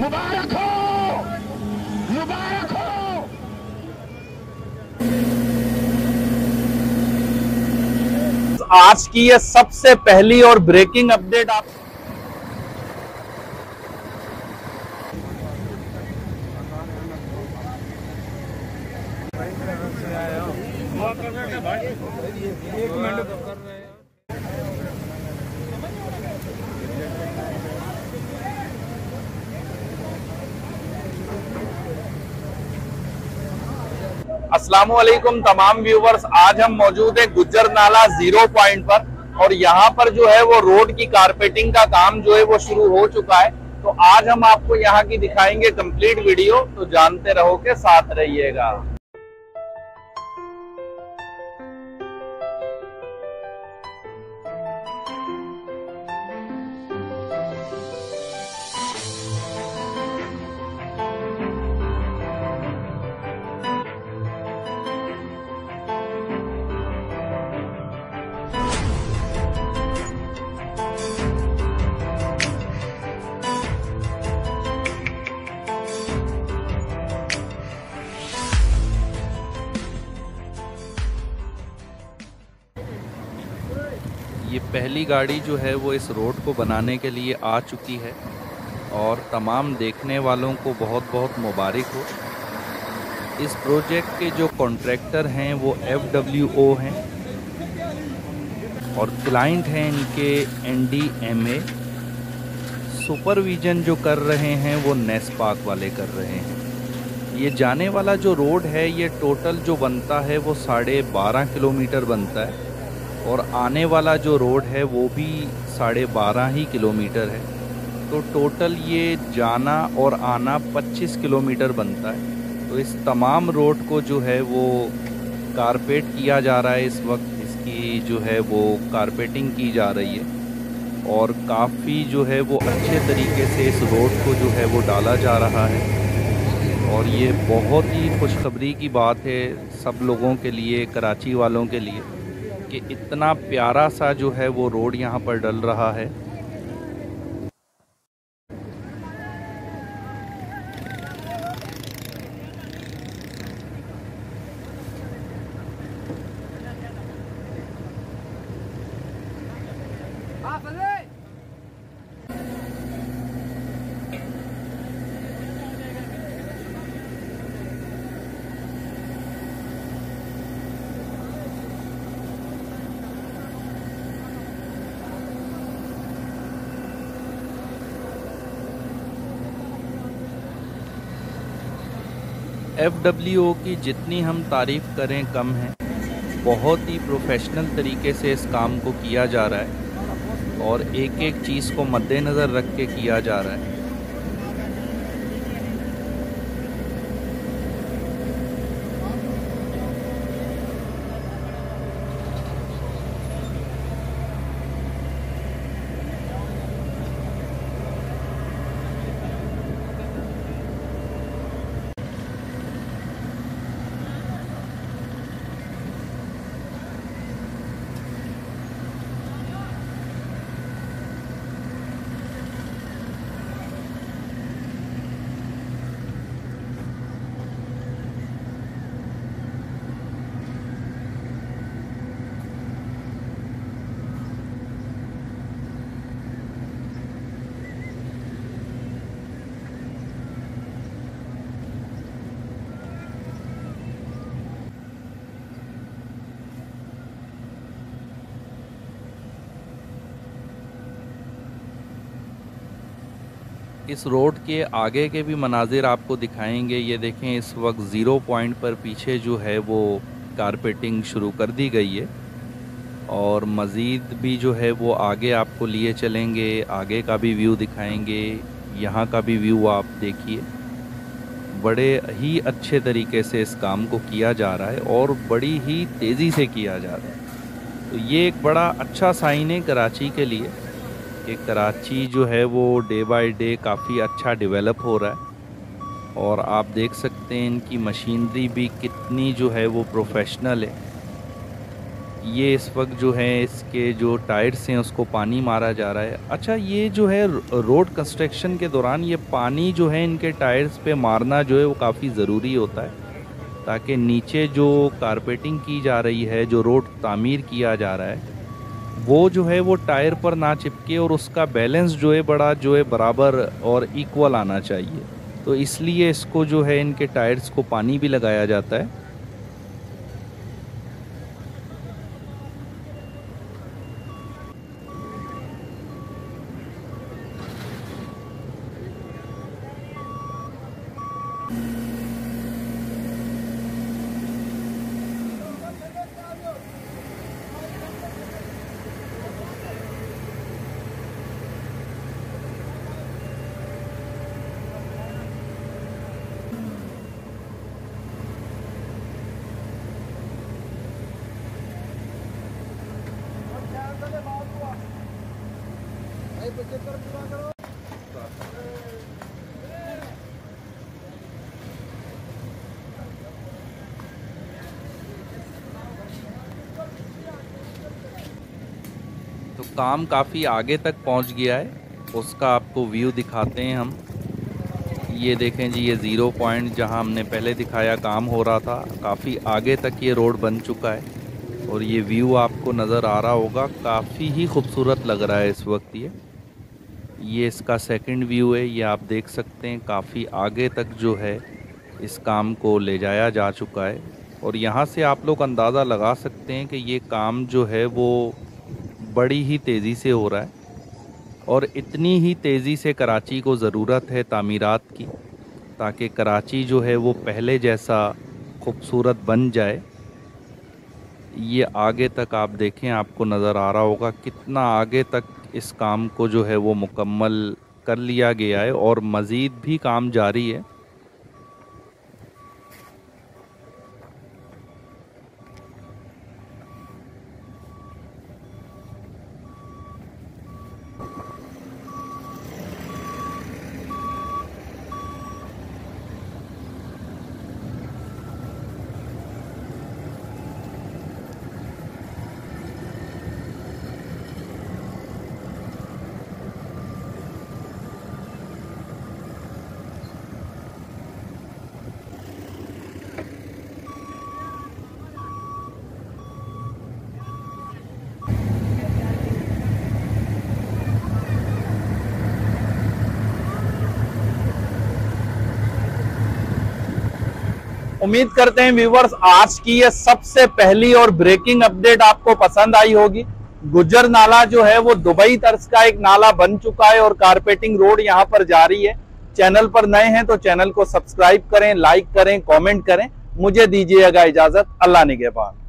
मुबारक हो, मुबारक हो। आज की ये सबसे पहली और ब्रेकिंग अपडेट आप अस्सलामुअलैकुम तमाम व्यूवर्स, आज हम मौजूद है गुज्जर नाला 0 पॉइंट पर और यहाँ पर जो है वो रोड की कारपेटिंग का काम जो है वो शुरू हो चुका है। तो आज हम आपको यहाँ की दिखाएंगे कंप्लीट वीडियो, तो जानते रहो के साथ रहिएगा। ये पहली गाड़ी जो है वो इस रोड को बनाने के लिए आ चुकी है और तमाम देखने वालों को बहुत बहुत मुबारक हो। इस प्रोजेक्ट के जो कॉन्ट्रैक्टर हैं वो FWO हैं और क्लाइंट हैं इनके NDMA। सुपरविज़न जो कर रहे हैं वो नेस्पाक वाले कर रहे हैं। ये जाने वाला जो रोड है ये टोटल जो बनता है वो 12.5 किलोमीटर बनता है और आने वाला जो रोड है वो भी 12.5 ही किलोमीटर है, तो टोटल ये जाना और आना 25 किलोमीटर बनता है। तो इस तमाम रोड को जो है वो कारपेट किया जा रहा है, इस वक्त इसकी जो है वो कारपेटिंग की जा रही है और काफ़ी जो है वो अच्छे तरीके से इस रोड को जो है वो डाला जा रहा है और ये बहुत ही खुशखबरी की बात है सब लोगों के लिए, कराची वालों के लिए कि इतना प्यारा सा जो है वो रोड यहाँ पर डल रहा है। FWO की जितनी हम तारीफ़ करें कम है, बहुत ही प्रोफेशनल तरीके से इस काम को किया जा रहा है और एक एक चीज़ को मद्देनज़र रख के किया जा रहा है। इस रोड के आगे के भी मनाजिर आपको दिखाएंगे। ये देखें, इस वक्त 0 पॉइंट पर पीछे जो है वो कारपेटिंग शुरू कर दी गई है और मज़ीद भी जो है वो आगे आपको लिए चलेंगे, आगे का भी व्यू दिखाएंगे, यहाँ का भी व्यू आप देखिए। बड़े ही अच्छे तरीके से इस काम को किया जा रहा है और बड़ी ही तेज़ी से किया जा रहा है, तो ये एक बड़ा अच्छा साइन है कराची के लिए कि कराची जो है वो डे बाय डे काफ़ी अच्छा डेवलप हो रहा है और आप देख सकते हैं इनकी मशीनरी भी कितनी जो है वो प्रोफेशनल है। ये इस वक्त जो है इसके जो टायर्स हैं उसको पानी मारा जा रहा है। अच्छा, ये जो है रोड कंस्ट्रक्शन के दौरान ये पानी जो है इनके टायर्स पे मारना जो है वो काफ़ी ज़रूरी होता है, ताकि नीचे जो कारपेटिंग की जा रही है, जो रोड तामीर किया जा रहा है, वो जो है वो टायर पर ना चिपके और उसका बैलेंस जो है बड़ा जो है बराबर और इक्वल आना चाहिए। तो इसलिए इसको जो है इनके टायर्स को पानी भी लगाया जाता है। तो काम काफ़ी आगे तक पहुंच गया है, उसका आपको व्यू दिखाते हैं हम। ये देखें जी, ये ज़ीरो पॉइंट जहां हमने पहले दिखाया काम हो रहा था, काफ़ी आगे तक ये रोड बन चुका है और ये व्यू आपको नज़र आ रहा होगा, काफ़ी ही खूबसूरत लग रहा है इस वक्त। ये इसका सेकंड व्यू है, ये आप देख सकते हैं काफ़ी आगे तक जो है इस काम को ले जाया जा चुका है। और यहाँ से आप लोग अंदाज़ा लगा सकते हैं कि ये काम जो है वो बड़ी ही तेज़ी से हो रहा है और इतनी ही तेज़ी से कराची को ज़रूरत है तामीरात की, ताकि कराची जो है वो पहले जैसा खूबसूरत बन जाए। ये आगे तक आप देखें, आपको नज़र आ रहा होगा कितना आगे तक इस काम को जो है वो मुकम्मल कर लिया गया है और मज़ीद भी काम जारी है। उम्मीद करते हैं व्यूवर्स, आज की ये सबसे पहली और ब्रेकिंग अपडेट आपको पसंद आई होगी। गुज्जर नाला जो है वो दुबई तर्ज का एक नाला बन चुका है और कारपेटिंग रोड यहाँ पर जारी है। चैनल पर नए हैं तो चैनल को सब्सक्राइब करें, लाइक करें, कमेंट करें। मुझे दीजिएगा इजाजत, अल्लाह निगहबान।